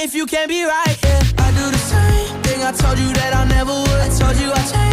if you can't be right, yeah. I do the same thing I told you that I never would. I told you I changed.